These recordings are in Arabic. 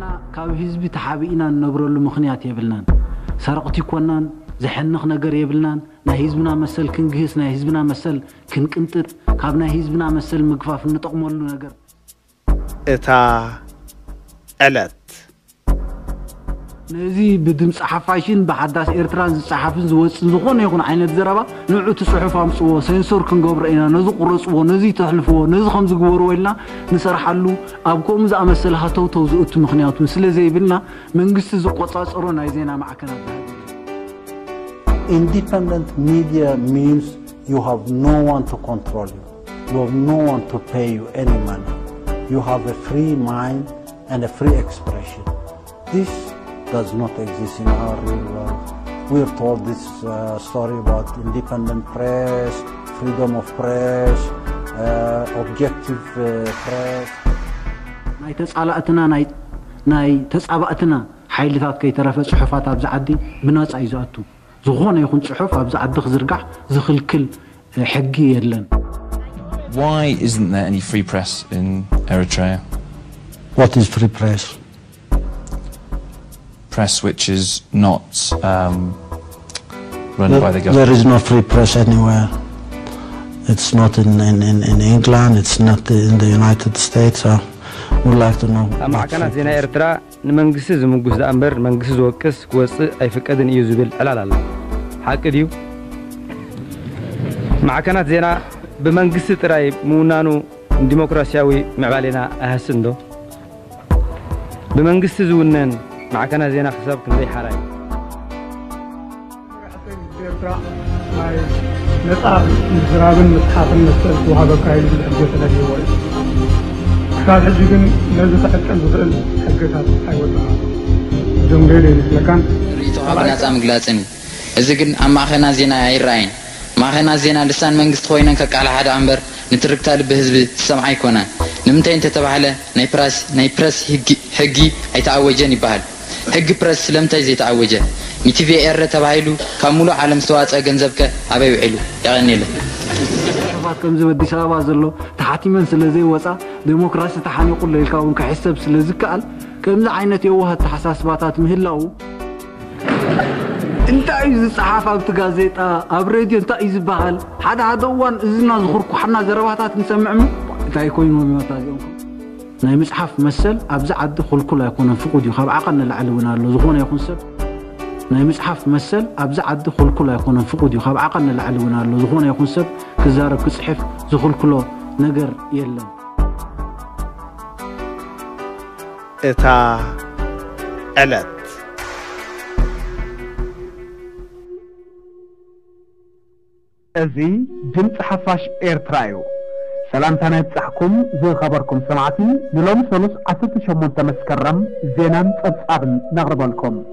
نحنا كهزب تحابينا نبرو المخنيات يبلنا سرقتي كونان زحنخ نجر يبلنا نهزبنا مسل كنجهس نهزبنا مسل كنكنتر كابنا هزبنا مسل مقفاف نتقمو له نجر إتا علت نزي بدم صحفاشين بحداس إيرترانز صحفين زوجين زخون يكون عين الزرابة نوع تصحفهم سوا سينسور كنجبر إنا نزق رسوا نزي تحلفوا نزخم زجور ولا نسرحلو أبكم زع مسل هتو توزقت مخنيات مسل زي بلنا من قصة زقطات أرونا زينا معكنا. Independent media means you have no one to control you. You have no one to pay you any money. You have a free mind and a free expression. This does not exist in our real world. We are told this story about independent press, freedom of press, objective press. ناي تسألاتنا ناي تسأباتنا حيلتات كي ترفع صحفات أبزعدي بناس عيزاتو زغون يكون صحف أبزعد خزرقح زخل كل حقية لنا. Why isn't there any free press in Eritrea? What is free press? Press which is not run by the government. There is no free press anywhere. It's not in England, it's not in the United States. I would like to know. معكنا زين إيرترا نمنجس زمجوز أمر منجس وكس كوس أيفك أدن يوزبل لا لا لا هكذا معكنا زين بمنجس تراي مونانو ديمقراطياوي معالينا أحسندو بمنجس زونن معكنا زينا حسابكم زي حراي. حتى يقدر ماي نتعب نزرابن نتحافن نسترد وهذا كايل الحجة تلاقيه وايد. كان حجيكن نزل تحت كنزل حجتها حيوان جملين لكن. أنا سام قلتني. إذا كن معكنا زينا عيراين معكنا زينا لسان من قصة خوينا كعلى هذا عمر نترك تالب بهزب سمعي كونا نمتين تتبع له ناي براس حجي يتعوجني بحال. حق برس لم تجزي تعوجه نتي في إير تبعيلو كملوا عالم سوات أجنزبك عبيو علو يعني له. فاتكم زود دشابة زلوا تحتي من سلزي وسا ديمقراطية تحني كل الكون كحسب سلزي كقل كم زعينة يوها تحساس باتات مهلو. أنت عايز صحافة بتجازيتها أبريد أنت عايز بحال هذا وان زنا زخرك وحنا زرباتات نسمعهم تايكونوا ميوتازيهم. ناي مصحف مسل أبزع عد خل كله يكون فقود يخاب عقلنا العلونا اللزغون يكون سب ناي مصحف مسل أبزع عد خل كله يكون فقود يخاب عقلنا العلونا اللزغون يكون سب كزار كصحف زخل كله نجر يلا إتا علت أذي جنت حفاش إيرترايو سلام تاني بصحكم زي خبركم سمعتي نلوم سلوس عسد شمون تمسكرم زينان تصعبن نغرب لكم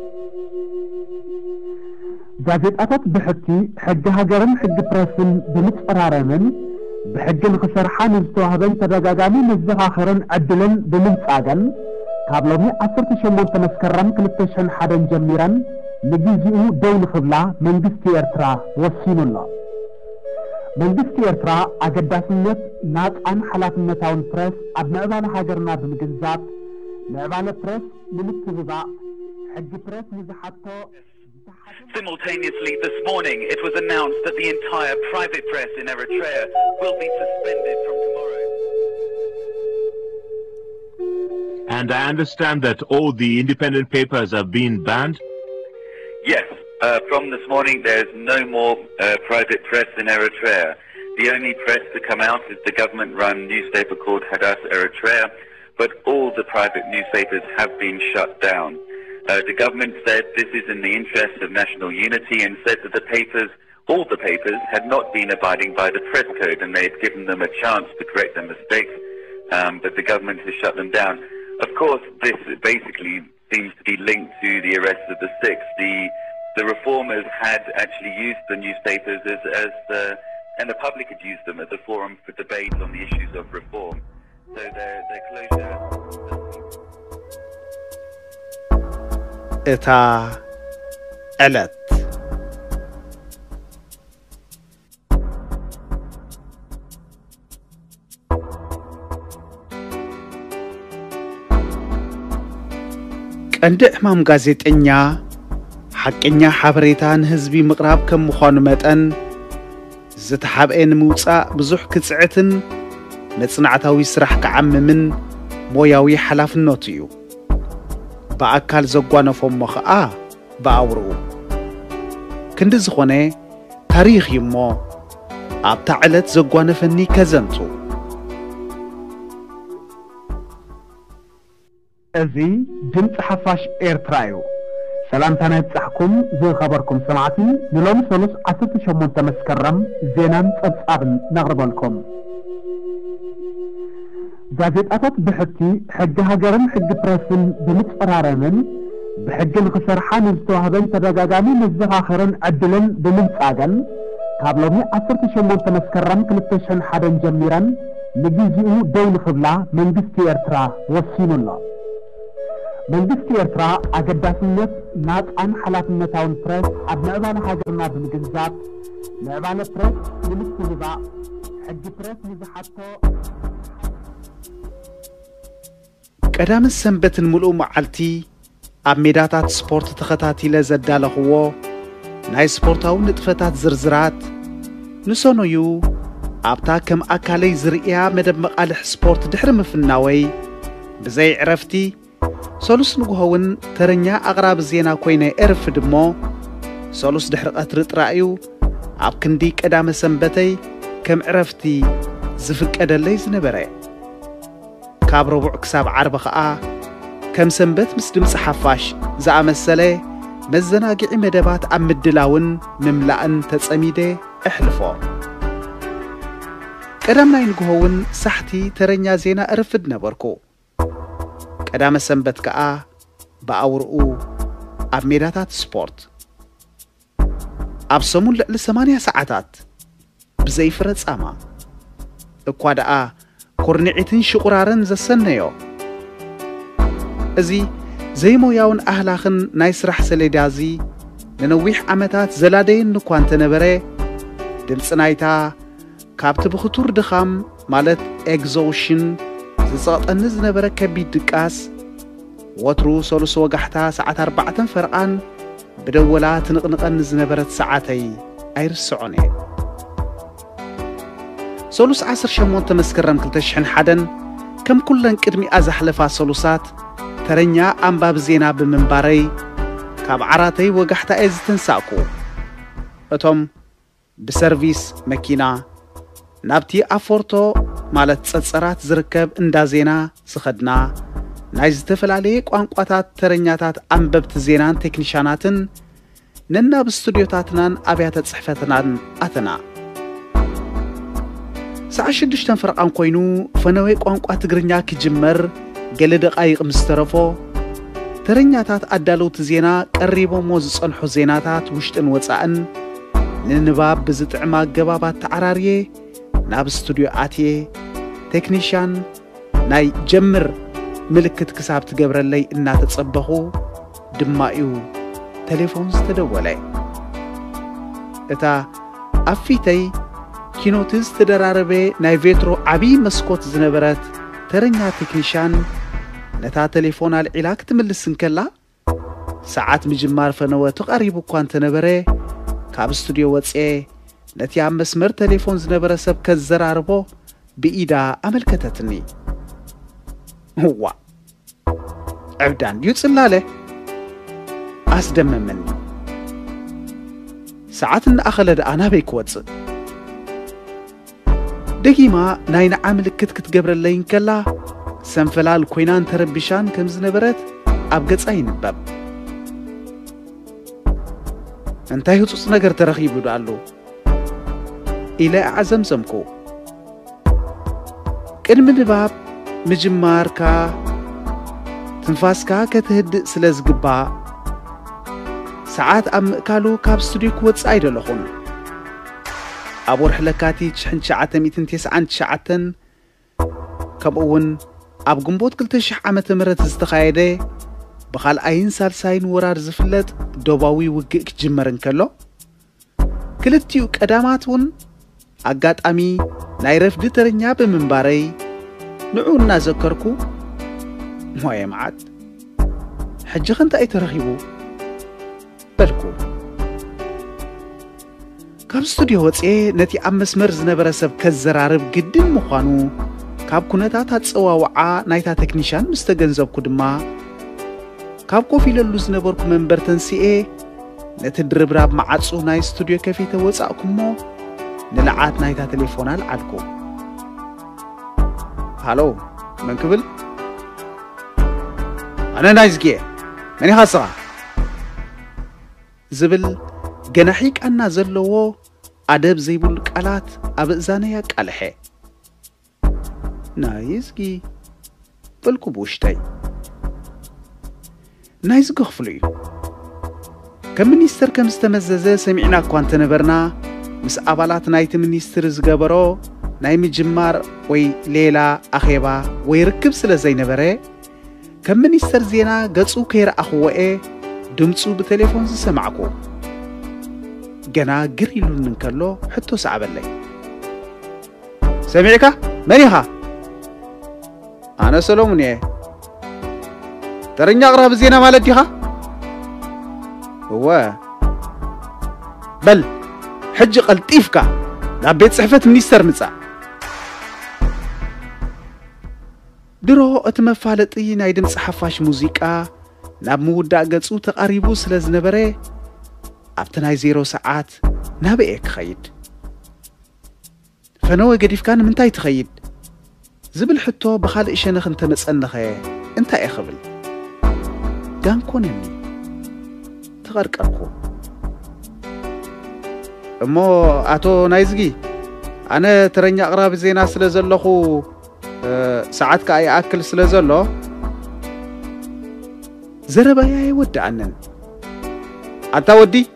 جازيت أتت بحكي حق هجرم حق برسل بمتقرارمن بحق الخسرحان الزوهبن تدقاقامي نزفاخرن عدلن بمتقاقن قابلوني عسد شمون تمسكرم كلتشن حدن جميرن نجيزيو دول خبلا من دستي ارترا وصين الله መንግስት ኤርትራ አገዳስነት ናጣን ሐላፍነታውን ፕሬስ አብናባን ሀገርና በመገንዛብ ለባለ ፕሬስ ለምትዝባ ህግ ፕሬስ ይዘሐቶ Simultaneously this morning it was announced that the entire private press in Eritrea will be suspended from tomorrow. And I understand that all the independent papers have been banned? Yes. From this morning, there is no more private press in Eritrea. The only press to come out is the government-run newspaper called Hadass Eritrea, but all the private newspapers have been shut down. The government said this is in the interest of national unity and said that the papers, all the papers, had not been abiding by the press code and they had given them a chance to correct their mistakes, but the government has shut them down. Of course, this basically seems to be linked to the arrest of the six. The reformers had actually used the newspapers and the public had used them as a forum for debate on the issues of reform. So their closure. إتا علت. عند إمام غازيت إنيا حكينيا حبريتان هزبي مقراب كم مخانمتان زتحاب إن موسى بزح كتسعتن نتصنعتاوي سرح كعم من موياوي حلاف النوتيو بأكال زقوانا فمخ بأورو كندز خوني تاريخ يمو أبتعلت زقوانا فني كزنتو أزي جنس حفاش إيرترايو سلامتنا تسحكم زي خبركم سمعتي نلوم سلوس عسلت شمون تمسكرم زينان تبسعبن نغربانكم جازيت أتت بحكي حق هجرم حق براسل بمتقرارمن بحق الخسرحان الزتوهبين تدقاقامي مزيغ آخرين عدلن بمتقاقن قابلوني عسلت شمون تمسكرم كلتشن حدن جميرا نجيزيو دول خبلا من جستي إيرترا وصين الله መንግስት ኤርትራ አገዳስነት ናጣን ሐላፍነታውን ፕሬስ አብናባን ሀገርና በመግዛት ለባለ ፕሬስ ለምትልባ ህግ ፕሬስ ይዘሐቶ ቀዳም ሰንበትን ሙሉ መዓልቲ ኣብ ሜዳታት ስፖርት ተኸታቲለ ዘዳለኽዎ ናይ ስፖርታው ንጥፈታት ዝርዝራት ንሰነዩ ኣብታ ከም ኣካለይ ዝርያ መደመቃልህ ስፖርት ድሕር ምፍናወይ ብዘይ ዕረፍቲ سالوس نجوهون ترنيا أغرب زينا كوينة إرف دمو سالوس دحرقات رترايو عبكنديك أدام سنبتي كم عرفتي زفك أدليز نبري كابرو بعكساب عربخ كم سنبت مسلم صحفاش زعم السلي مزناقع مدبات عم الدلاون مملأن تساميدي احلفو قدامنا ينجوهون صحتي ترنيا زينا إرف دنبركو قدام سنبت كأ بأورقو أميراتات سبورت أبسمون لثمانية ساعتات بزي فرد ساما اكواد كورنعتين شقرارن زا سنيو ازي زي موياون أهلاخن نايسرح سليدازي ننويح عمتات زلادين نكوان تنبري دمسنايتا كابت بخطور دخام مالت اكزوشن زصات النز نبرة كبيد كاس وترو سولس وجحتها ساعة 4 فرقان بدولات نقنق النز نبرة ساعتي أير السعوني سولس 10 شمون تمسكرم كلتشحن حدا كم كلن كدمي أزحلفا سولسات ترنيا أنباب زينا بمنباري كاب عراتي وجحتها إز تنساكو أتم بسرفيس مكينة نابتي أفورتو مالت تصرات زركب اندا زينا سخدنا نايز تفلالي قوانقواتات ترنياتات انببت زينان تكنيشاناتن ننا بستوديوتاتنان ابيات صحفتنان اتنا ساعش دشتن فرقان كوينو فنوي قوانقوات تغرنيا كجمر جلد قايق مسترفو ترنياتات ادالوت زينا قريبو موز صنحو زيناتات وشتن وصاان ننباب بزطعما غبابات تعراريه ناب ستوديو آتيه تكنيشان ناي جمر ملكت كساب تقبر اللي إنا تتصبخو دمائيو تليفون ستدولي اتا أفيتي كينوتز تدراربي ناي فيترو عبي مسكوت زنبرت ترنيا تكنيشان نتا تليفون العلاك تملسن كلا ساعات مجمار فنوة تقريبو كوان تنبري كاب ستوديو واتسيه نتي عم مسمر تليفون زنبرة سبك الزراربو بإيدا أملكتتني هو عبدان يتسلالي أصدم مني ساعات أخلد أنا بيكواتس دقيما ناين عامل كتكت قبر اللين كلا سنفلال كوينان تربيشان كم زنبرت أبقت أين باب انتهي تصوص نقر ترخيبو دعالو إلى عزم زمكو كلمة باب مجماركا تنفاسكا كتهد سلاز قبا ساعات أم كالو كاب ستوديو كواتس ايدو لخون أبو رحلكاتي تشحن شعاتا 299 كاب اون أب قنبوت كلتشح عامة مرة استخايدي بخال أين سالساين ورار زفلت دوباوي وقيك جمرن كلو كلتيو كداماتون أقات أمي نايرف دترنيا بمنباري نعون نازكركو موية معاد حجي غنتا ايترغيبو بالكو كاب استوديو وصي نتي امسمر زنبره سب كزرارب قدم مخانو كاب كنتا تصواوعا نايتا تكنيشان مستغنزبكو دما كاب كوفيللو زنبركو منبر تنسئ نتي دربراب معصو ناي استوديو كفيته وصاكمو نلعات نايتا تليفونال عالكو هالو من قبل أنا نايزجي مني خاصة زبل جناحيك أنا زلوا أدب زي بالكالات أبزانية كالحة نايزجي بالكبوشتاي نايزجي خفلي كم منيستر كم استمززة سمعنا كوانتنا برنا مس أبالات نايت منيستر زجبرو نايم جمار وي ليلى أخيبا ويركب سلا زي نبرة كم منيستر زينا قدسو كير أخوة دمتسو بتليفون سمعكو جنا قريلو ننكرلو حتو سعب اللي سمعكا منيها أنا سلومني ترني أغرب زينا مالديها هو بل حج قلطيفكا لابيت صحفة منيستر متسع درو اتمفالطي ناي دمص حفاش موسيقى ناب مودع غصو تقريبو سلازنبره افتناي 0 ساعات نابئ خيد فنو غديف كان منتاي تخيد زبل حتو بخال اشنخ انت مصنخه انت اي خبل دانكونني تغرقكو امو اتو نايزغي انا ترني اقرب زينا سلازلخو ساعات كأي أكل سلازلو زربا ياي ود عنن أنت ودي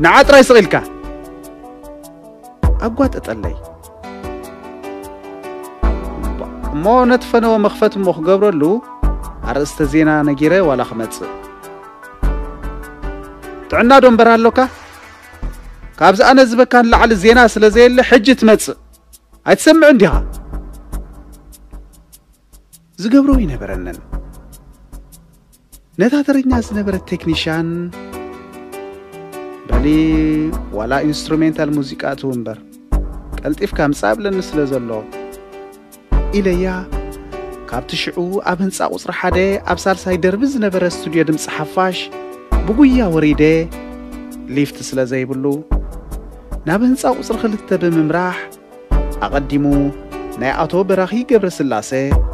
نعات راي صغيلك أقوات أتقلي مو نتفن ومخفت مخ قبرلو عرست زينا نجيري ولا خمتس تعنا دون برهلوكا كابز أنا زبكان لعل زينا سلازيل حجة متس هتسمع عندها زغبرو ينبرنن نتاترنيا زنبر تكنيشان بلي ولا انسترومنتال موسيقى تونبر قلطيف كامصاب لنسله زلو اليا كابتشعو ابن صاقو صرحاده ابصار سايدرب زنبر استوديو دمص حفاش بغويا وريده ليفت سلا زيبلو نابن صاقو صرخلت بممراح اقدمو ناي اتو براخي جبر سلاسه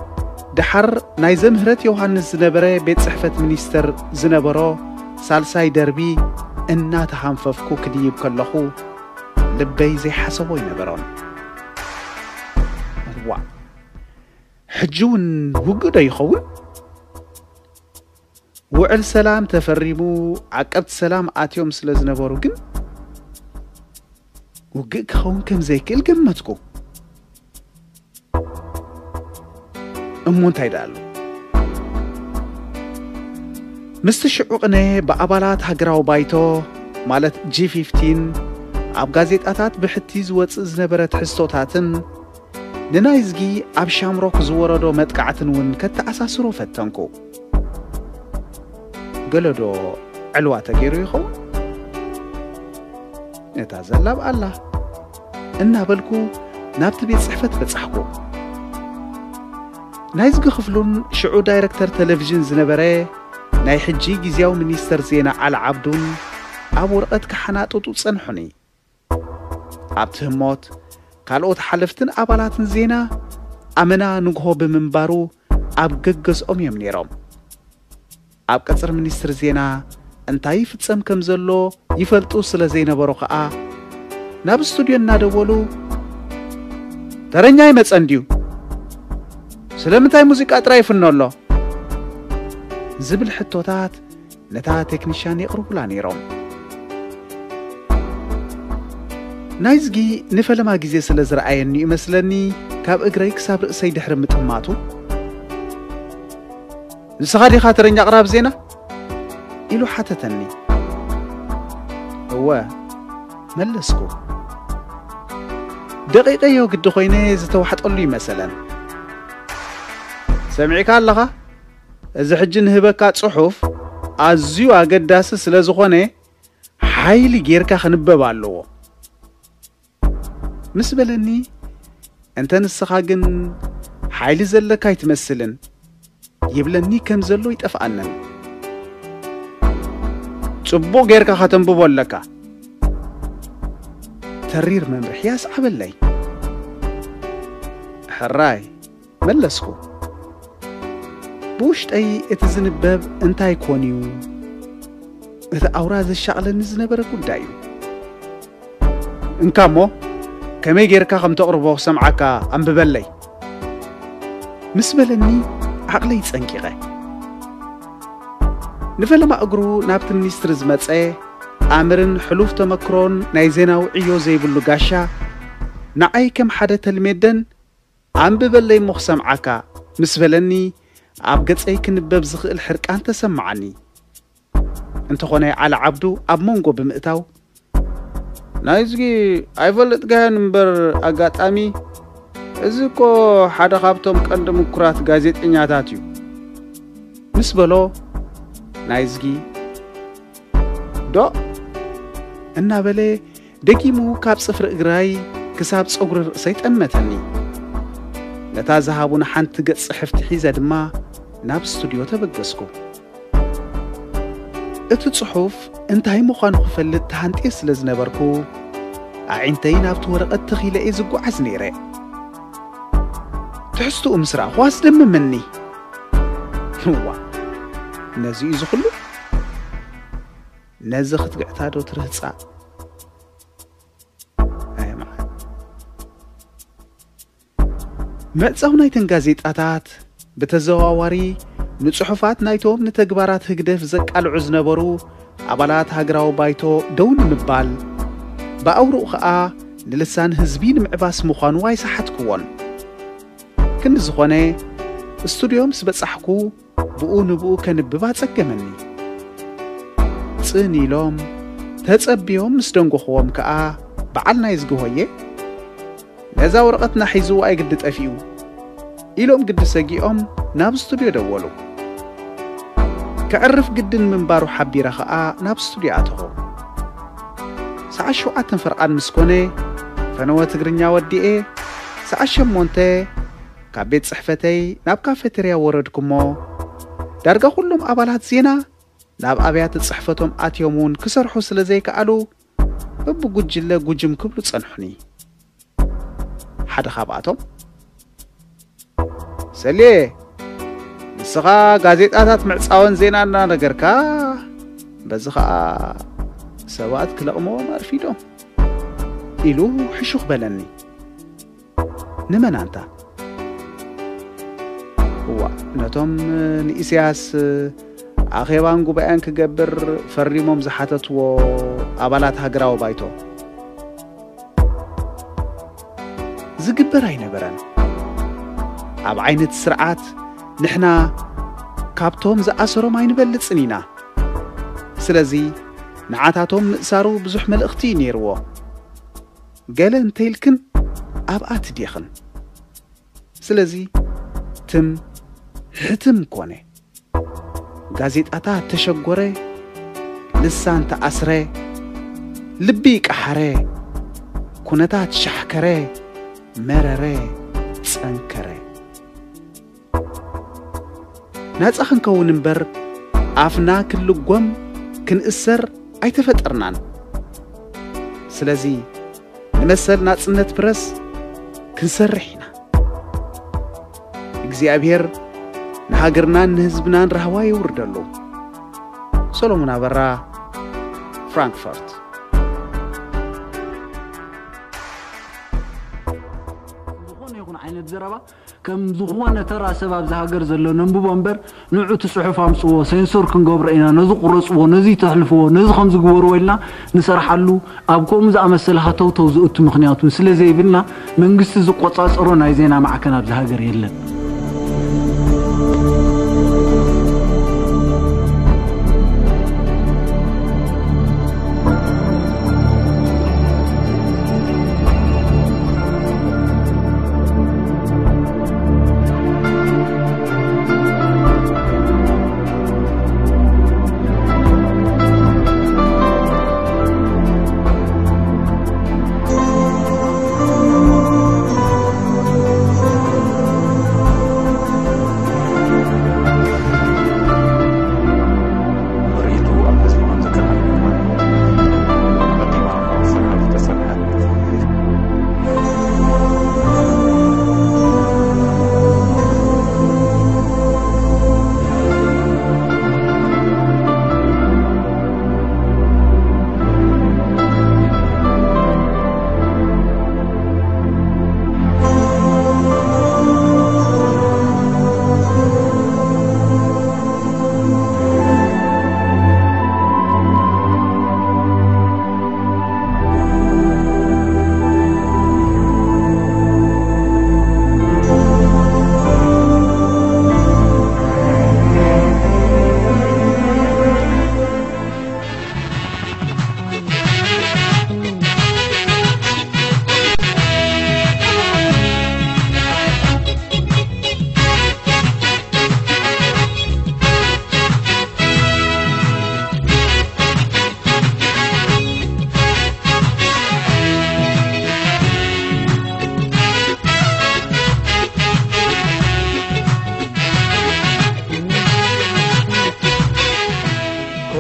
دحر ناي زمهرت يوحنس زنبره بيت صحفة منيستر زنبره سالساي دربي إنا تحنففكو كديب كاللخو لبي زي حسبو ينبرون وا حجون وقدا يخون وعل سلام تفريبو عقبت سلام آتيوم سلا زنبرو قن وقق خون كم زي كل قمتكو أمونتاي دالو مستشعقني بأبالات هقراو بايتو مالت جي 15 عب غازيت أتات بحتي زوات زنبرت حستوتاتن ننايزجي عب شامروك زوردو متقعتن ونكت أساسرو فتنكو قلدو علواتا غيرو يخو نتازلب الله إنها بلكو نابت بيت صحفت بتصحكو ناي زغخفلون شعو دايركتر تلفزيون زنبره ناي حجي غزياو منيستر زينا على عبدون اب ورقت كحناططو صنحوني ابتهموت قالوت حلفتن ابالاتن زينا امنا نغهو بمنبارو اب غغصوم يمنيروم اب قصر منيستر زينا انتاي فتصم كم زلو يفلطو سلا زينا بروخا ناب استوديو نادولو ترنياي مصنديو سلامتاي موسيقى ترايفن الله زبل حتوتات نتا تكنيشان يقربو لانيروم نايزجي نفلما غيزي سلازرعايني يمسلني كاب اغريك صبر سيد حرم تماتو نسغادي خاطرني اقرب زينه يلو حتتني هو ملسكو دقيقه يو قد خويني زتوحط قلي مثلا سمعك الله زحجن هبكات صحف عزيو عقد داسس لازخونه حيل جيرك خنبب علوه مسبل إني أنت نسخاجن حيل زل كايت مثلاً يبلني كم زلوا يتفقنن صبوا جيرك ختم ببولك ترير من بحياس عبلي حراي ملسكو بوشت أي اتزن الباب انتاي كونيو اذا اوراز الشعل نزن بركو دايو انكامو كمي غيركا خم تقربو سمعكا ام ببلي مسبلني عقلي تسنقيغي نفل ما اقرو نابت منيسترز متساي امرن حلوف تمكرون نايزيناو عيو زي بلوغاشا نعاي كم حدا تلميدن ام ببلي مخ سمعكا مسبلني اب قصي كنبب زخل حرقان تسمعني انت خوني على عبدو اب منغو بمئتاو نايزغي ايفلت غانبر اغاطامي ازكو حدا خابتم قندم كرات غازيتنياتاتيو مسبلو نايزغي دو انا بلي دقيمو كاب صفر اغراي كساب صغر رسيت امتني لتا ذهبون حنت قص حفت حيزه دما ناب استوديو تبغسكو ات تصحف انت هي مخان خفلت تحنتيس لزنبركو عينتين ابت ورقه تخيله اي زقو عزنيره تحستو مسرع خواس دم مني هو نزي زخلو نزخت قعتادو ترهصا اي ما متصاو نايتن غازيطاتات بتزواواري نصحفات نايتوم نتغبارات هغدف زقالعو زنبرو ابالات هاغراو بايتو دون مبال باورو خا للسان حزبين معباس مخان واي صحتكون كن زخونه استوديوم سبصحكو بؤنبؤ كنببا تصكمني صنيلوم تصبيوم مسدنغخوم كا بعلنا يزغويه لذا ورقتنا حيزو اي قد طفيو إلهم قد سجيهم ناب استوديو دولو كعرف قد من بارو حبيرة خاء ناب استوديواتهم سعشو عتن فرقان مسكوني فنوات غرنيا ودي إيه سعشم مونتي كبيت صحفتي ناب كافتريا وردكمو درجة كلهم أبلات زينة ناب أبيات صحفتهم أتيومون كسر حوصلة زي كألو ببو جلة جم كبلو تصنحني حدا خابعتهم سليه نسخة غازيطاتات معصاون زينانا نغركا بزخا سوات كلاومو مارفيدو إلو حشوخ بلني نمن أنت هو نتوم نئسياس أخيوان قبعين كقبر فريموم زحاتتو أبالات هقراو بايتو زقبراي نبران أب عينة سرعات نحنا كابتهم زأسروا ما ينبلت سنينا سلازي نعاتاتهم ساروا بزحمة الأختين يروا قال انتيلكن أبقات ديخن سلازي تم حتم كوني غازيت أتا تشقوري لسان تأسري لبيك أحري كونتات شحكري مرري تسنكري ناتسخن كون نبر عفنا كلغوم كنسر ايتفطرنان سلازي نمسل ناصنت برس كنسرحنا اغزيابير نهاجرنا نحزبنا رهوا يوردلو سولومون ابرا فرانكفورت يكون عينة زربة كم ذخوانة ترى سبب زهاجر زلوا نبوا بمبر نوع تصحف عمسوا سينسور كنجبر إنا نزق رصوا نزي تحلفوا نزخم زجور وإلنا نسرحلو أبكم إذا أمسلها توتو زقت مخنيات مسلا زي بلنا من قصة زقطاس أرونا زينا معكنا بزهاجر يلا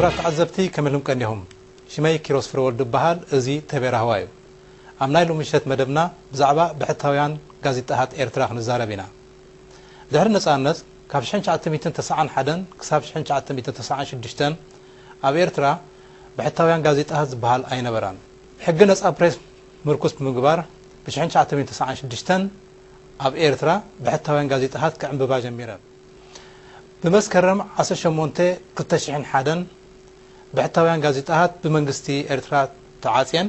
كبرات عزبتي كملهم كان يهم شماي كيروس فرول دبحال ازي تبيره هوايو امناي لو مشت مدبنا بزعبا بحتاويان غازيتات ايرتراخ نزاربينا دهر نصانس كاب شنچ 1991 كساب شنچ 1996 اب ايرترا بحتاويان غازيتات بحال اينبران حق نصا بريس مركز بمغبار بشنچ 1996 اب ايرترا بحتاويان غازيتات كعنببا جميرا بمسكرم 18 2001 بحتاويان غازيتات بمنغستي ايرترا تعاصيان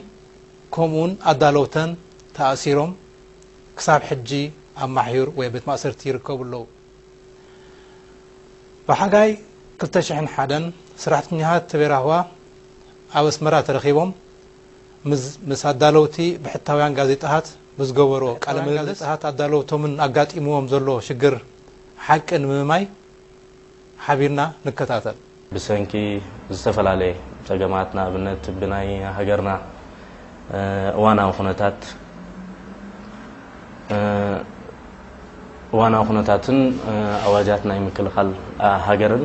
كومون ادالوتن تاثيرهم كساب حجي امحيور وبيت ماسرتي يركبلو بحقاي 2001 سرعت نهات تبيرهوا اوس مرا ترخيبهم مس ادالوتي بحتاويان غازيتات مزغورو قلم غازيتات ادالوتهم اغاطيموهم زلو شجر حقن مماي حبيرنا نكتاتل بسنكي زفل عليه تجمعاتنا بنت بناي هاجرنا وانا وخناتن اواجاتنا يمكن خل هاجرن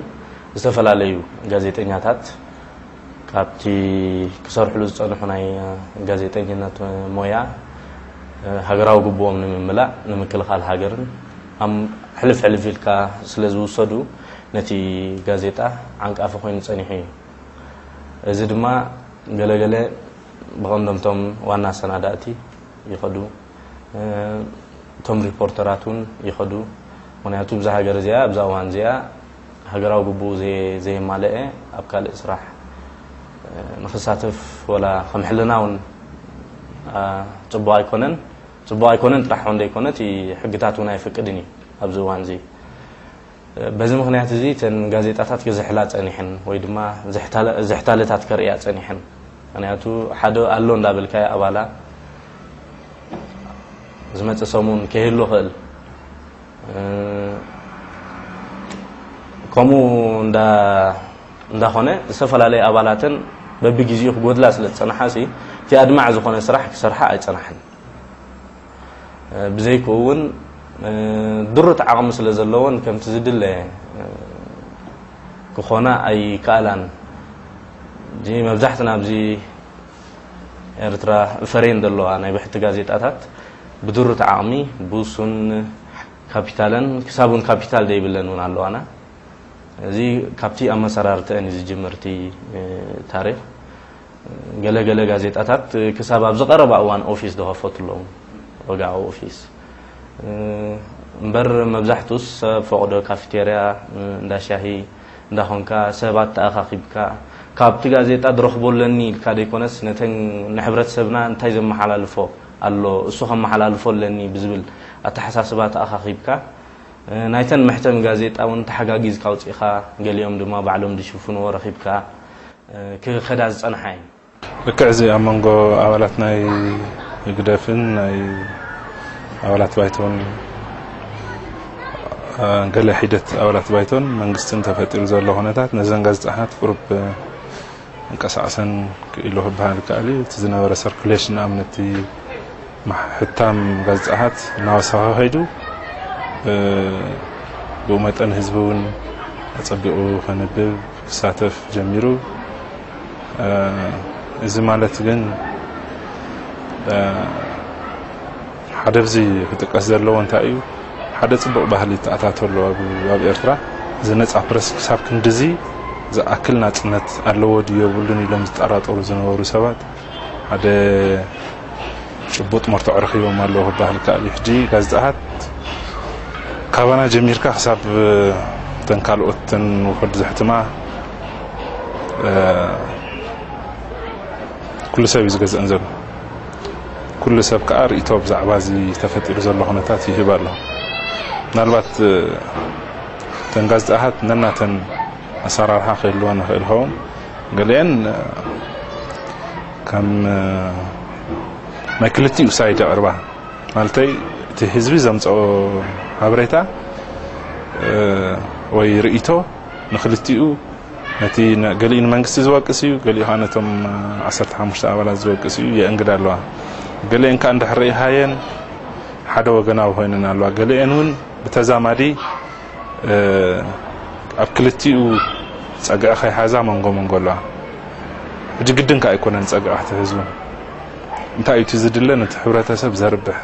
زفل عليه غازيتنياتات كابتي كسر حلوز صنحناي غازيتنيات مويا هاجراو غبوم نمملا نمكل خل هاجرن ام حلف الكا سلازو صدو نتي غازيتا عنك اف خوين صنيحي اذا دما غلغله بغندمتم وانا سناداتي يخدو تم ريبورتراتون يخدو ونياتو بزا هاجر زيا بزا وان زيا هاجراو غبو زي مالئ ابقال اسراح نفساتف ولا خمحلناون تبو ايكونن راح عند ايكونتي حقتاتونا يفقدني ابزا وان زي بزي مخنيات زي تن غازيتات كزحلا صنيحن وي دما زحتالتات كريا صنيحن انياتو حدو الله ندابلكاي ابالا زمت سمون كهلو خل كمو ندا خونه سفلالي ابالاتن ببغيزيو غودلا سلصنحاسي تي ادمع زخونه سرح سرحه ايصنحن بزيكون درت عقم سلازلون كم تزدل كخونه اي كالان جي مبزحتنا بزي ارترا فرين دلو انا بحت غازيتات بدرت عامي بوسن كابيتالن حسابون كابيتال داي بلنون الله انا زي كابتي اما سرارت ان زي جمرتي تاريخ غلغله غازيتات حساب ابز قرب اوان اوفيس ده فوتلو وغا اوفيس بر مبزحتوس فقدو كافيتيريا دا شاهي دا هونكا سبات اخاخيبكا كابتي غازيتات درخبولني كاديكونس نتن نحبرت سبنا انتاي زم حلالفو الله سوهم محلالفو لني بزبل اتحساسبات اخاخيبكا نايتن محتم غازيتا وان تحاغاغيز كاوصيخا غليوم دما بعلوم دشفون ورخيبكا كخداز صنحاي لكعزي امنغو اولاتنا يغدفن اي اولات بايتون انقل حيدت اولات بايتون منغستن تفطير زلو هنتات نزن غازيتات قرب انقساسن كيلو بحال كالي تزنور سيركيليشن امنتي محتام غزعات ناوسها هيدو بومتن حزبون اصبيو خنبب ساتف جميرو اذا مالت جن حدفزي بتقص زلو انت ايو حد صبق بحالي تعاتاتلو اب ايرترا زنص ابرس حساب كندزي ذا اكلنا صنت ادلو ديو بولن يلم تطراطو زنورو سبات حد شبوت مرتع رخيبه مالو هبال كالي حجي غازات كابانا جميركا حساب تنكالوتن وخد زحتما كل سبيز غاز انزل كل سب كار ايتوب زعبازي تفتير زلو هنتات يهبالو نالبات تنغازات نناتن اسرار حق اللون الهوم قالين كم ماكلتي وسايد اربعه مالتي تحزبي زمصو حبريتا وي رئيتو نخلتيو نتي نقلين منغستي زوقسيو قلي هانتم 15 ابلا زوقسيو يانغدالوا قلين كان دحري هاين حدا وغناو هيننا لو قلينون بتزامادي اكلتيو سأجا أخي حازم منقولا جدا كأيكونن سأجا أحتفظون أنت أي تزيد لنا تحبرت سب زربه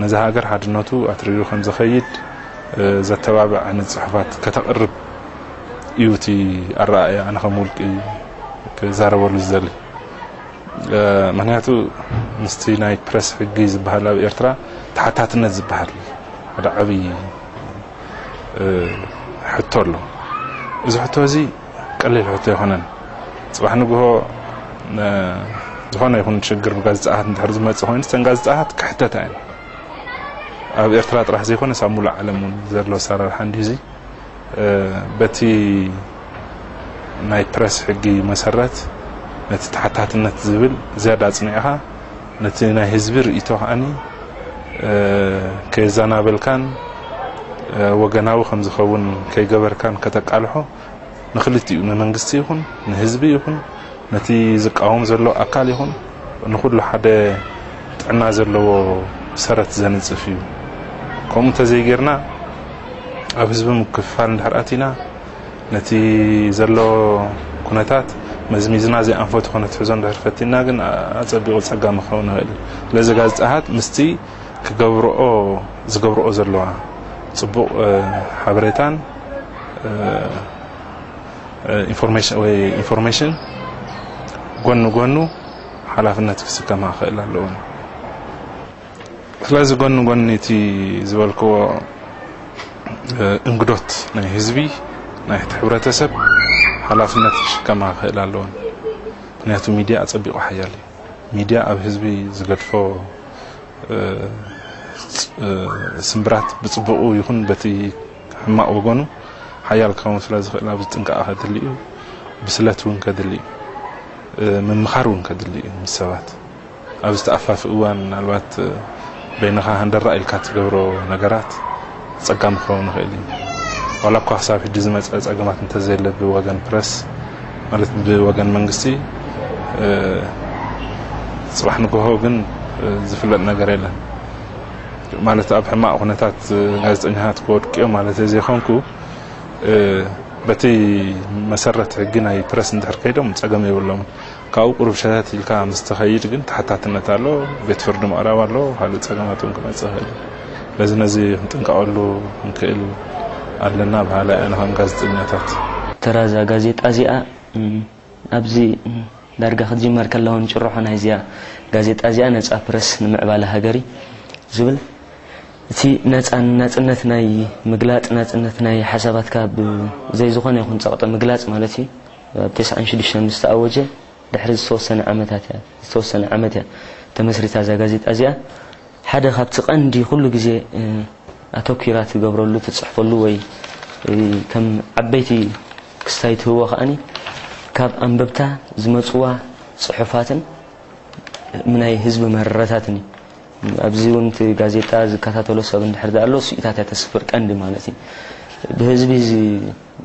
نزها أجر حد ناتو أتريو خمسة خيد زت تبع عن الصحفات كتقرب يوتي الرأي أنا خمولك كزارور الزلي منياتو نستيناي برس في الجيز بهلا بإرترا تحت النز بهلا هذا عبي حتله إذا حتوا زي قليل حتى هنا صباح نجوا هنا يكون شجر بجاز أحد نحرز ما تصحون استنجاز أحد كحتة تاني بإرترا راح زي كنا سامو العالم زرلو سارة الحنديزي بتي ناي برس في الجي مسرات نتتحتحت النتزبل زيادة صنيعها نتنا هزبر يتوهاني كزانا بالكان وجناو خمس خوون كيجبر كان كتك ألحو نخلتي ننجستيهم نهزبيهم نتي زقاهم زلوا أقالهم نقول لحد عنا زلوا سرت زنت فيه كم تزيجرنا أبزب مكفان حرقتنا نتي زلوا كنتات مزميزنا زي أنفوت خونة حزن لحرفتنا جن أتبيقول سجى مخونه لازم جاز أحد مستي كجبر أو زجبر أو زلوا صبوا حبرتان information قنو حلفنا تكسب كما خيل اللون خلاص قنو نتي زوالكوا انقدت نهزبي نحت حبرت سب حلفنا تكسب كما خيل اللون نهتو ميديا أصبح وحيالي ميديا أبهزبي زقد فو سمبرات بصبوا يكون بتي ما وجنو حيال كانوا ثلاثة لا بتنك أحد اللي بسلاتون كدلي من مخارون كدلي مسوات أبستأفف أوان الوقت بينها عند الرأي الكاتب جبرو نجارات سقام خون غالي ولا بقى حساب في جزمة سقامات تنتزل بوجن برس مرت بوجن منجسي صباح نقهوجن زفلت نجاريلا مالت أبح ما أغنيتات غاز إنهات كورك يوم مالت زي خانكو بتي مسرة عجينة يبرس ندهر كيدا متسقم يقولون كأو قرب شهادات الكام استخيج جن تحت النتالو بيتفرد مقرأولو هل تسقماتهم كمان سهل لازم نزي تنقولو ممكن على الناب على أنهم غاز إنهات ترى زا غازيت أزياء أبزي درجة خدي مركلهم شروحنا هزياء غازيت أزياء نس أبرس نمقبلها جري زبل تی نت نهی مغلط نت نهی حسابات که زای زخانه خون سقط مغلط مالتی تسعه شدیشان مستعوجه دحرز صوصن عمتها صوصن عمتها تمسری تازه گازیت آزیا حدا خب تقندی خلو گزی اتوکیرات جبرالو تصحفلوی کم عبیتی کسایت هوا خانی کاب انببته زمتوا صحفاتن منای حزب مررتاتنی أبزون في جازيتا زكاتها لو سبب الحرد قالوا سئتها تسفر كأني مالتي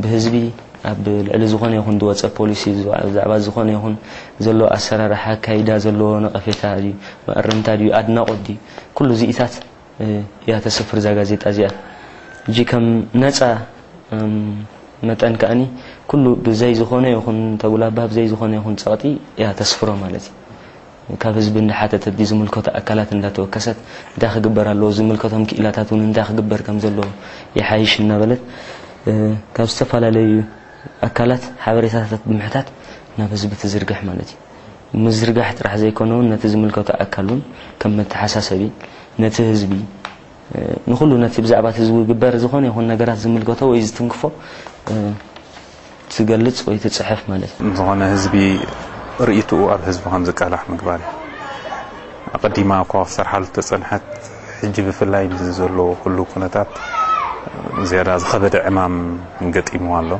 بهزبي أب الزخان يكون دوات البوليسي زعبا الزخان يكون زلوا أسرى رحا كيدا زلوا نقفتها دي مقرمتها دي أدنى قدي كل زئتها يا تسفر زا جازيتا زيا جي كم نتع متأن كأني كل بزاي زخان يكون تقول باب زاي زخان يكون سقطي يا تسفر مالتي كافز بند حتى تدي زملكات أكلات نداتو كسات داخل جبر اللوز زملكات هم كيلاتاتو نداخل جبر كم زلوا يحايش النبلت كافز تفعل عليه أكلات حبريتات بمحتات نافز بتزرقح مالتي مزرقحت راح زي كنون نتزملكات أكلون كم متحساس بي نتهز بي نقوله نتبزع بتزوج جبر زخان يكون نجارات زملكاته ويزت نقفه تجلس ويتصحف مالتي زخان هزبي رئيته أب حزب خمسة كلاح مقبالي أقدمها كوافسر حالة تصنحت حجب في الله ينزلوا كل كنتات زيادة خبر إمام قد إمواله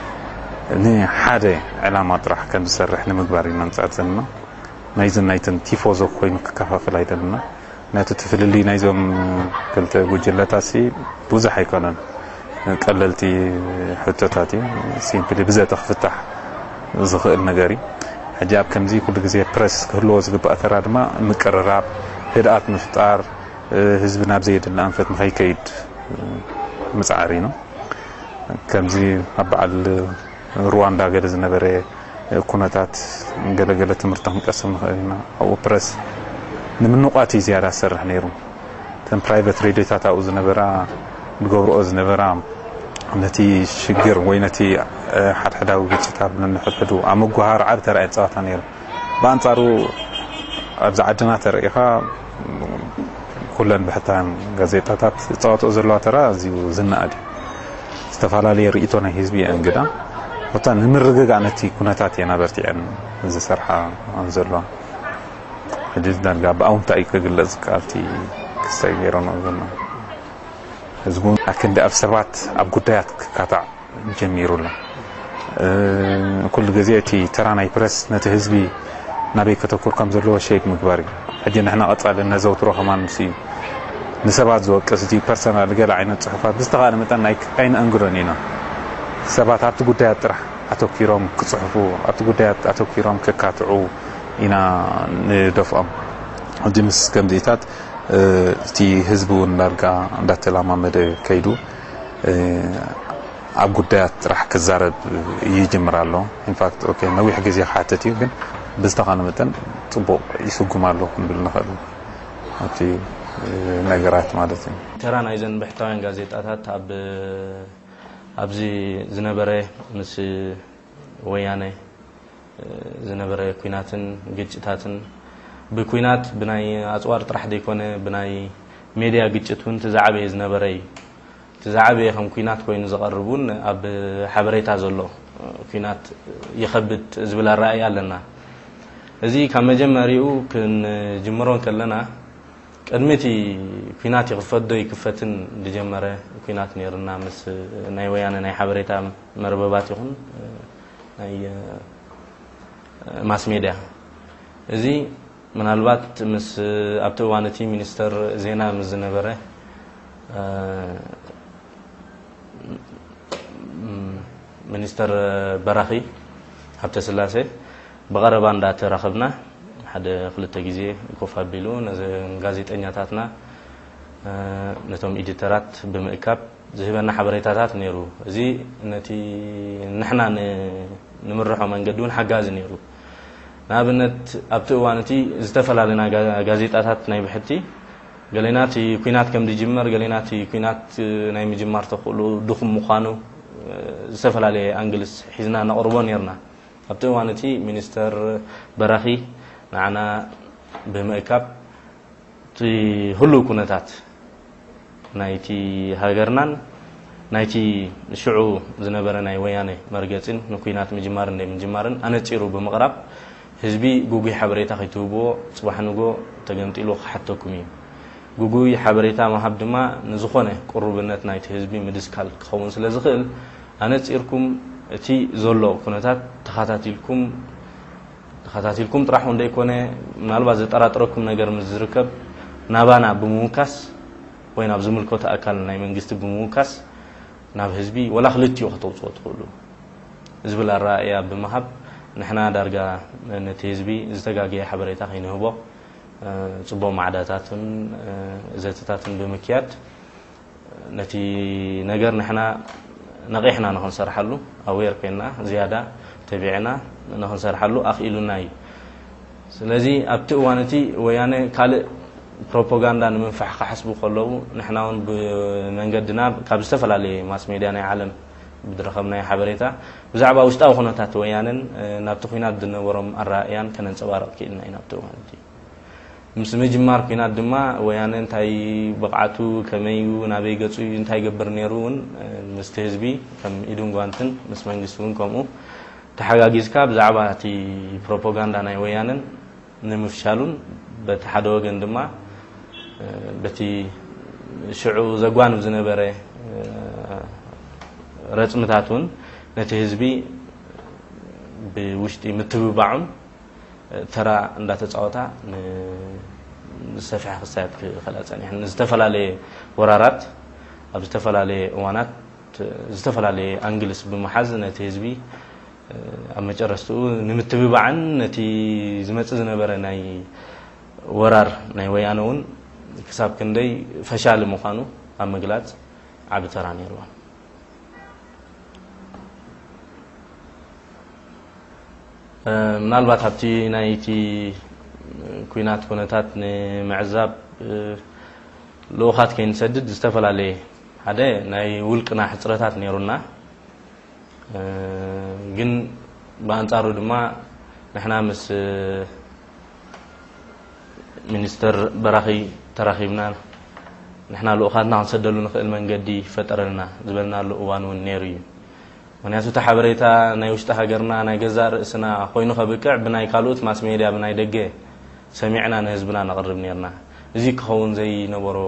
نه حاده علامات راح كان بسرح نمقباري منطقتنا نايزن نايتن تيفوزو كوين كفافل ايدنا ناتو تفللي نايزم كلت وجلاتاسي بوزا حيكونن قللتي حتتاتي سيمبلي بزا تفتح زغل نغاري حجاب كمزي كل غزي بريس كلوز بأثر ادما مقرراب هدات مفطار حزبنا بزيدنا انفت مخيكيد مصعري نو كمزي ابعل رواندا غير زنبره كوناتات غلغله تمرتم قسم خيرنا او بريس نمنقاتي زياده سرح نيرو تن برايفت راديو تاعو زنبره بغبرو زنبره نتي شجر وينتي حد حداو كتاب نحدو امغوار عبد ترى صاتا نيرو بانصارو ابزعدنا تريخا كلن بحتا غازيتات صاتا زلوا ترى زيو زنادي استفالالي ريتونا حزبي انغدا وطن نرغغانتي كوناتات ينابرتيان زسرحا انزلوا حديث دارغا باونت ايك غلزكالتي كساييرونو زنا حزبون اكن داف سبات اب غدايات كاتا جميرولا كل غزيتي تراناي بريس نت حزبي نبي كتكور كم زلوا شيك مكباري حدي نحنا قطعلنا زوت روحمان سي نسبات زوقستي بيرسونال غير عين الصحفات بستغال متن ايك عين انغرونينا سبات ابت غدايات طرح اتوكيروم كصحفو ابت غدايات اتوكيروم ككاتعو إنا ندفع الجمس كم ديتات تي حزبون نرجع داتلما مد كيدو أبغدات راح كزارب يجمرالو إن فاكت أوكي نوي حاجة زي حاتتي يمكن بس تقانو متن تبو يسوقمالو بالنهار أتي نجارات مادتين ترى نايزن بحتاجن غازيتات أبزي زنبرة نس ويانه زنبرة كويناتن جيتاتن بكوينات بناي أسوار طرح ديكونه بناي ميديا جيتون تزعبي زنبرة تزعبي هم كوينات كوين زقربون أب حبريت عزله كوينات يخبت زبل الرأي لنا زي كم جمريو كن جمرون كلنا كأنمتي كوينات يغفت ده يكفتن لجمرة كوينات نيرنا مس ناي ويانا ناي حبريت مربوباتهم ناي ماس ميديا زي من الوقت مس أبتوانتي مينستر زينا مزنبرة مينستر براخي حتى سلاسة بغربان دات رخبنا حد خلت تجزية كوفا بيلون غازيت إنياتنا نتوم إديترات بمكاب زهبنا حبريتات نيرو زي نتي نحنا نمرحو من قدون حجاز نيرو نابنت أبتوانتي استفل علينا غازيتات ناي بحتي قاليناتي كوينات كم دي جمر قاليناتي كوينات ناي مجمر تقولو دخم مخانو استفل عليه انجلس حزنا نقربون يرنا أبتوانتي مينستر براخي معنا بميكاب تي هلو كونتات نايتي هاجرنان نايتي شعو زنبرة ناي وياني مرقتين نكوينات مجمارن مجمارن أنا تيرو بمغرب حزبي جوجي حبريتا خيتوبو صباح نجو تجمتيلو حتى كميم جوجي حبريتا ما حبدما نزخونه قربنات نايت حزبي مدسكال خون سلزخل أنا تيركم تي زلوا كونتات تخاتاتيلكم تراحون ديكونه نالباز تراتركم نجار مزركب نبانا بموكاس وين أبزمل كوتا أكل ناي من جست بموكاس ناب حزبي ولا خلتي وخطوب صوت كله حزب الرأي بمحب نحن درجة نتحزبي زتجاجي حبريتا خينه با صبوا معداتن زتاتن بمكيات نتي نجر نحن نقيحنا نحن سرحلو أوير كنا زيادة تبعنا نحن سرحلو أخيلنا ي سلزي أبتوانتي ويانه كله propaganda من فحق حسب قلوه نحن من قدنا كابستفل عليه ماس ميديا عالم بدرخمنا حبريتا بزعبا وشتاو خناتات ويانا نابتخينات دنا ورم الرأيان كنا نسوارق كينا نابتوانتي مسمي جمار كينا دما ويانا انتاي بقعتو كميو نابي قطو انتاي قبرنيرون مستهزبي كم إدون قوانتن مسمان قسون كمو تحقاقزكا بزعبا تي propaganda ناي ويانا نمفشالون بتحدوا قندما بتي شعو زقوان وزنبرة رسمتاتون نتهزبي بوشتي متبوعن ترى عند تجاوتا نستفيح خسائب خلاص يعني نستفلا لورارات أو نستفلا لوانات نستفلا لأنجلس بمحزن تهزبي أما جرستو نمتبوعن نتي زمتزنا برناي ورار نيويانون كسب كندي فشال مخانو أما جلاد عبتراني روان نالبات هبتي نايتي كوينات كونتات معزاب لوخات كين سدد استفل عليه هذا ناي ولقنا حصرتات نيرونا جن بانصارو دما نحنا مس منستر براخي تراخيبنا نحنا لوخاتنا نسدلو نخل منجدي فطرنا زبلنا لووان ونيري وناس تحبريتا نايوشتا هاجرنا نايجزار سنا خوينو خبكع بناي كالوت ماس ميديا بناي دقه سمعنا نهزبنا نقرب نيرنا زي كون زي نبرو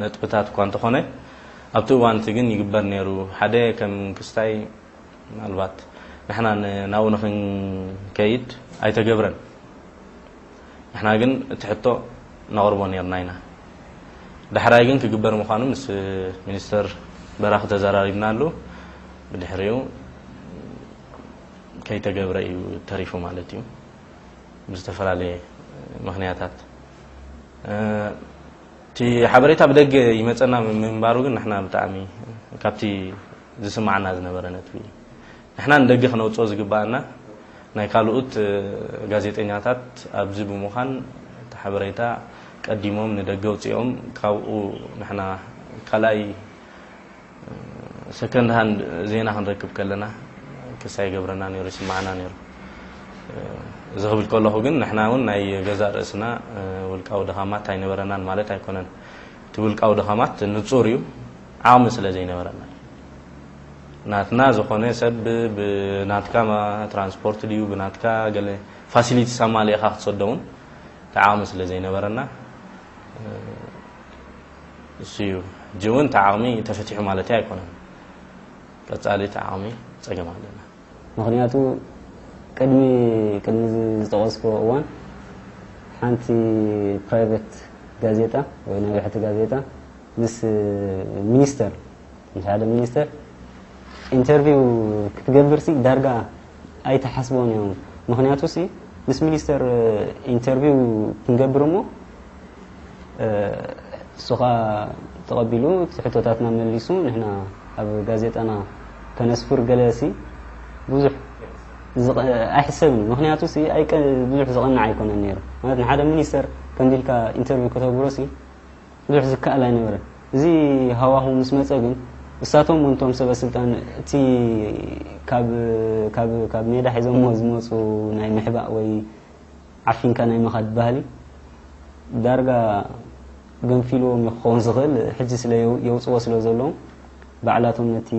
نتبتات كوانت خونه ابتو وانت جن يجبر نيرو حدا كم كستاي الوقت نحنا ناو نخن كيد اي تجبرن نحنا جن تحطو نقربو نيرناينا دحراي جن كجبر مخانو مس منستر براخ تزاراريبنا له بدحريو كي تجبرئي تعريفه مالتيو مستفر عليه مخنياتات تي حبريتها بدق يمتنا من باروج نحنا بتعمي كابتي زسمعنا زنا برنات في نحنا ندق خنوت صوز جبانا نايكالوت جازيت إنياتات أبزبو مخان تحبريتها قديمهم ندقوت يوم كاو نحنا كلاي سكند هان زينا هنركب كلنا كساي جبرنا نيرس معنا نير زغب الكل هو جن نحنا هون ناي جزار اسنا والكاود خامات هاي نبرنا مالت هاي كونن تقول كاود خامات نتصوريو عام مثل زينا برنا ناتنا زخونة سب بناتكا ما ترانسپورت ليو بناتكا قال فاسيليتي سامالي خاص صدقون عام مثل زينا برنا سيو جون تعامي تفتح مالتي هاي كونن لتعالي تعامي تسجم علينا. مخنياتو كدمي زتوسكو وان حانتي برايفت غازيتا وين ريحت غازيتا مس مينستر مش هذا مينستر انترفيو كتجبر سي دارغا اي تحسبون يوم مخنياتو سي مس مينستر انترفيو كنجبرمو سوغا تقبلو تحتوتاتنا من الليسون هنا أبو جازيتنا كنسفر جلاسي بوزح أحسن مهنياتو سي أي بوزح زغنا عيكون النير هذا هذا مينستر كان ديلك إنترفيو كتاب بروسي بوزح زكاء لا نير زي هواهم مسمتقن وساتهم منتم سبع سلطان تي كاب كاب كاب ميدا حيزم مزموس وناي محبا وي عفين كان ناي مخد بهلي درجة جنفيلو مخون زغل حجس لا يوصل وصلوا زلهم بعلاتهم نتي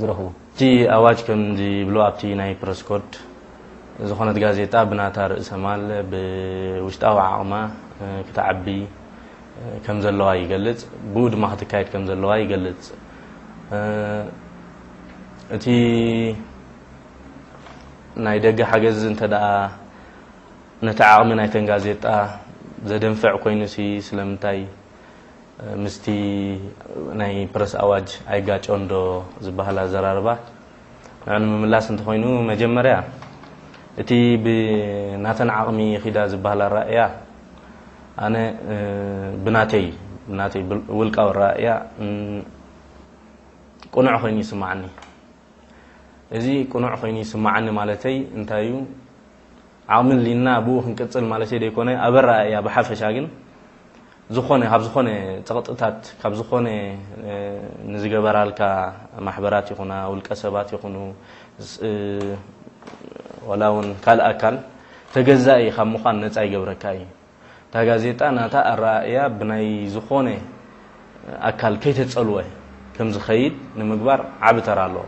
زرهو. تي أواج كم دي بلو أبتي ناي برسكوت زخونة غازيت أبنا تار سمال بوشت أو عما كتعبي كم زلواي قلت بود ما حتكايت كم زلواي قلت تي ناي دقة حاجز أنت دا نتعامل من أي تنغازيت زدم فع كوينسي سلمتاي مستي ناي برس أواج أيقاش عندو زبالة زراربا أنا مملاس أنت خوينو مجمرة تي بناتن عقمي خدا زبالة رائعة أنا بناتي والكاو رائعة قنع خويني سمعني إذا قنع خويني سمعني مالتي أنتايو عامل لنا أبوه نكتسل مالتي ديكوني أبر رائعة بحفشاقن زخونه هب زخونه تقطعات هب زخونه نزيج برال كا محبرات يخونا والكسبات يخونو ولون كالأكل تجزئي خم مخان نتاعي بركاي تجازيت أنا تأرأيا بناي زخونه أكل كيت تسألوه كم زخيد نمجبر عبتر الله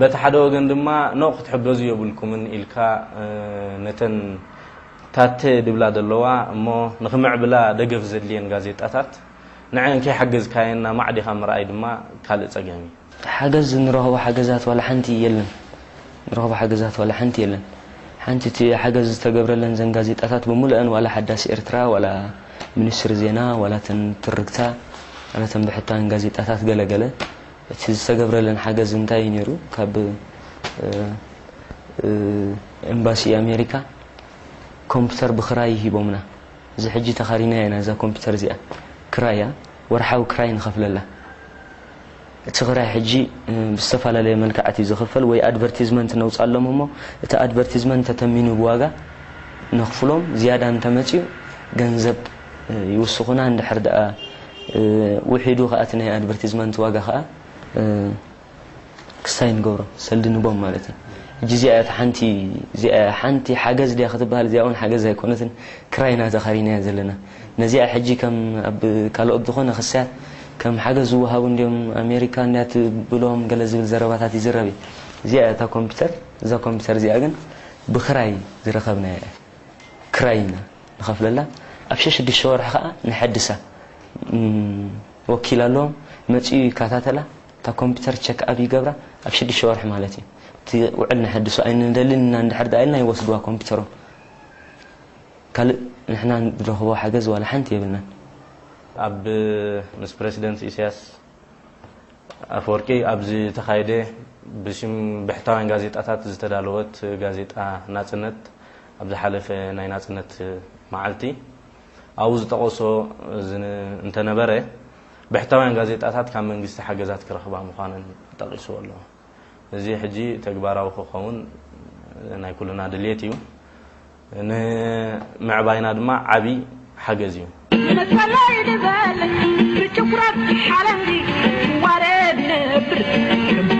بتحدوا عندما نأخذ حبوزي يقولكم إن إلكا نتن تات دبلاد اللواء ما نخمع بلا دقف زلين جازيت أتات نعم كي حجز كائن ما عدي خم رأي دما كالت أجامي حجز نروح حجزات ولا حنتي يلن نروح حجزات ولا حنتي يلن حنتي تي حجز تجبرلن زن جازيت أتات بملأن ولا حداس إرترا ولا منشر زينا ولا تنتركتها ولا تنبحتان جازيت أتات جلا جلا تجلس تجبرلن حجز نتاي نرو كاب إمباسي أمريكا كمبيوتر بخرايه بمنا زي حجي تخارينا هنا زي كمبيوتر زي كرايا ورحاو كراي نخفل الله تخراي حجي بالسفالة لي ملكعتي زخفل وي أدفرتيزمنت نوص علم هما تا أدفرتيزمنت تتمينو بواغا نخفلهم زيادة انتمتيو جنزب يوسخونا عند حرد وحيدو خاقتنا هي أدفرتيزمنت واغا خاق كساين غورو سلدنو بوم مالتي جزئيات حنتي زي حنتي حاجز دي اخذبها لزيون حاجز هيكونتن كراينا تخارينا زلنا نزيع حجي كم كالو ابدخونا خسات كم حاجز وهاو انديوم امريكا نات بلوم قال زي زرباتاتي زربي زي تا كمبيوتر ذا كمبيوتر زي اغن بخراي زرخبنا كراينا نخاف لله ابشش دي شوار حقا نحدسه وكيلالوم ماشي كاتاتلا تا كمبيوتر تشيك ابي جبره ابشش دي شوار مالتي وعندنا حد سؤالنا دلنا عند حد قالنا يوصلوا كمبيوتر قال نحن نروحوا حجز ولا حنت يبلنا اب مس بريزيدنت اسياس افوركي ابزي تخايده بشم بحتان غازيطات زتدالوت غازيطا ناصنت ابز حلف ناي ناصنت معالتي اوز تقوسو انت نبره بحتان غازيطات كان منغست حجزات كرخبا مخانن تقيسو والله زي حجي تجبراو خوخون أنا كلنا دليتيو إن مع باينا دم عبي حجزيو.